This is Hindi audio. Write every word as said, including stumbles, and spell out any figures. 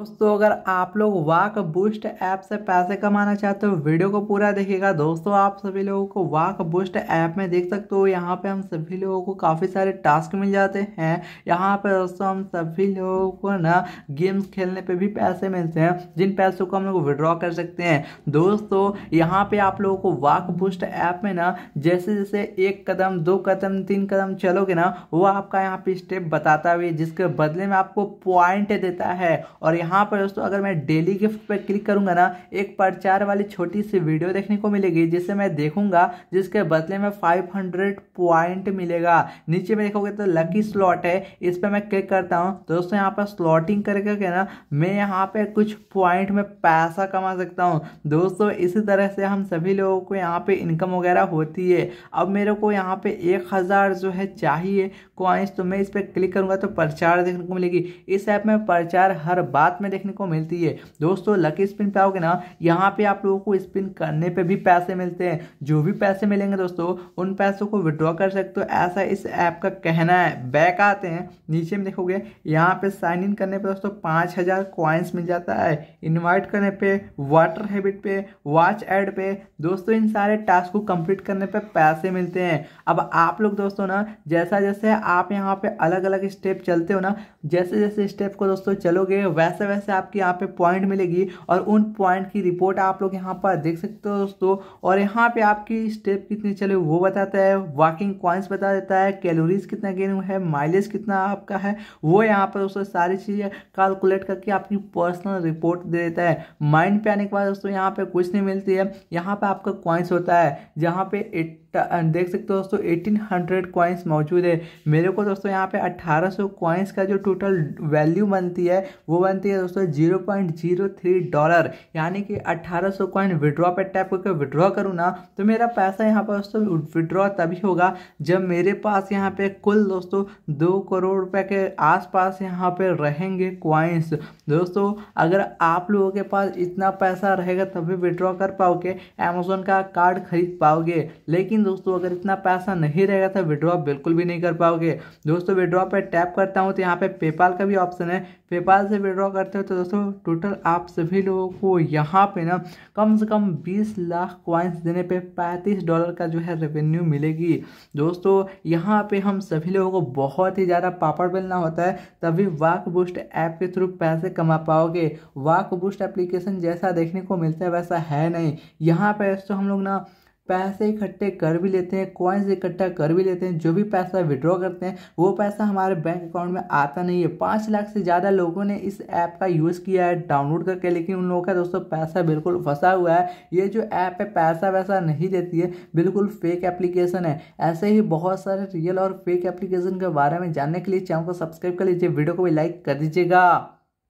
दोस्तों अगर आप लोग WalkBoost ऐप से पैसे कमाना चाहते हो वीडियो को पूरा देखिएगा। दोस्तों आप सभी लोगों को WalkBoost ऐप में देख सकते हो, यहाँ पे हम सभी लोगों को काफ़ी सारे टास्क मिल जाते हैं। यहाँ पे दोस्तों हम सभी लोगों को ना गेम्स खेलने पे भी पैसे मिलते हैं, जिन पैसों को हम लोग विड्रॉ कर सकते हैं। दोस्तों यहाँ पर आप लोगों को WalkBoost ऐप में ना जैसे जैसे एक कदम दो कदम तीन कदम चलोगे ना, वो आपका यहाँ पर स्टेप बताता हुआ जिसके बदले में आपको पॉइंट देता है। और यहाँ पर दोस्तों अगर मैं डेली गिफ्ट पर क्लिक करूंगा ना, एक प्रचार वाली छोटी सी वीडियो देखने को मिलेगी जिसे मैं देखूंगा, जिसके बदले में पाँच सौ पॉइंट मिलेगा। नीचे में देखोगे तो लकी स्लॉट है, इस पर मैं क्लिक करता हूं। दोस्तों यहाँ पर स्लॉटिंग करके के ना मैं यहाँ पे कुछ पॉइंट में पैसा कमा सकता हूँ। दोस्तों इसी तरह से हम सभी लोगों को यहाँ पे इनकम वगैरह होती है। अब मेरे को यहाँ पे एक हज़ार जो है चाहिए कॉइंस, तो मैं इस पर क्लिक करूंगा तो प्रचार देखने को मिलेगी। इस ऐप में प्रचार हर बात में देखने को मिलती है। दोस्तों लकी स्पिन पे आओगे ना, यहाँ पे आप लोगों को स्पिन करने पे भी पैसे मिलते हैं। जो भी पैसे मिलेंगे दोस्तों उन पैसों को विड्रॉ कर सकते हो, ऐसा इस ऐप का कहना है। बैक आते हैं, नीचे में देखोगे यहाँ पे साइन इन करने पे दोस्तों पाँच हज़ार कॉइन्स मिल जाता है। इन्वाइट करने पे, वाटर हैबिट पे, वॉच एड पे, दोस्तों इन सारे टास्क को कंप्लीट करने पे पैसे मिलते हैं। अब आप लोग दोस्तों ना जैसा जैसे आप यहाँ पे अलग अलग स्टेप चलते हो ना, जैसे जैसे स्टेप को दोस्तों चलोगे वैसे वैसे आपके यहाँ पे पॉइंट मिलेगी और उन पॉइंट की रिपोर्ट आप लोग यहाँ पर देख सकते हो दोस्तों। और यहाँ पे आपकी स्टेप कितनी चले वो बताता है, वॉकिंग कॉइन्स बता देता है, कैलोरीज कितना गेन है, माइलेज कितना आपका है, वो यहाँ पर दोस्तों सारी चीज़ें कैलकुलेट करके आपकी पर्सनल रिपोर्ट दे देता है। माइंड पे आने के बाद दोस्तों यहाँ पर कुछ नहीं मिलती है, यहाँ पर आपका कॉइन्स होता है, जहाँ पे एट देख सकते हो दोस्तों अठारह सौ कॉइन्स मौजूद है। मेरे को दोस्तों यहाँ पे अठारह सौ कॉइन्स का जो टोटल वैल्यू बनती है वो बनती है दोस्तों zero point zero three dollar, यानी कि अठारह सौ कॉइन विड्रॉ पर टैप करके विड्रॉ करूँ ना तो मेरा पैसा यहाँ पर दोस्तों विड्रॉ तभी होगा जब मेरे पास यहाँ पे कुल दोस्तों दो करोड़ रुपये के आसपास यहाँ पे रहेंगे कॉइन्स। दोस्तों अगर आप लोगों के पास इतना पैसा रहेगा तभी विड्रॉ कर पाओगे, अमेजोन का कार्ड खरीद पाओगे। लेकिन दोस्तों अगर इतना पैसा नहीं रहेगा तो विड्रॉ बिल्कुल भी नहीं कर पाओगे। दोस्तों विड्रॉ पर टैप करता हूं तो यहाँ पे पेपाल का भी ऑप्शन है, पेपाल से विड्रॉ करते हो तो दोस्तों टोटल आप सभी लोगों को यहाँ पे ना कम से कम बीस लाख कॉइन्स देने पे पैंतीस डॉलर का जो है रेवेन्यू मिलेगी। दोस्तों यहाँ पे हम सभी लोगों को बहुत ही ज़्यादा पापड़ बेलना होता है, तभी WalkBoost ऐप के थ्रू पैसे कमा पाओगे। WalkBoost एप्लीकेशन जैसा देखने को मिलता है वैसा है नहीं। यहाँ पर दोस्तों हम लोग ना पैसे इकट्ठे कर भी लेते हैं, कॉइन्स इकट्ठा कर भी लेते हैं। जो भी पैसा विड्रॉ करते हैं वो पैसा हमारे बैंक अकाउंट में आता नहीं है। पाँच लाख से ज़्यादा लोगों ने इस ऐप का यूज़ किया है डाउनलोड करके, लेकिन उन लोगों का दोस्तों पैसा बिल्कुल फंसा हुआ है। ये जो ऐप है पैसा वैसा नहीं देती है, बिल्कुल फेक एप्लीकेशन है। ऐसे ही बहुत सारे रियल और फेक एप्लीकेशन के बारे में जानने के लिए चैनल को सब्सक्राइब कर लीजिए, वीडियो को भी लाइक कर दीजिएगा।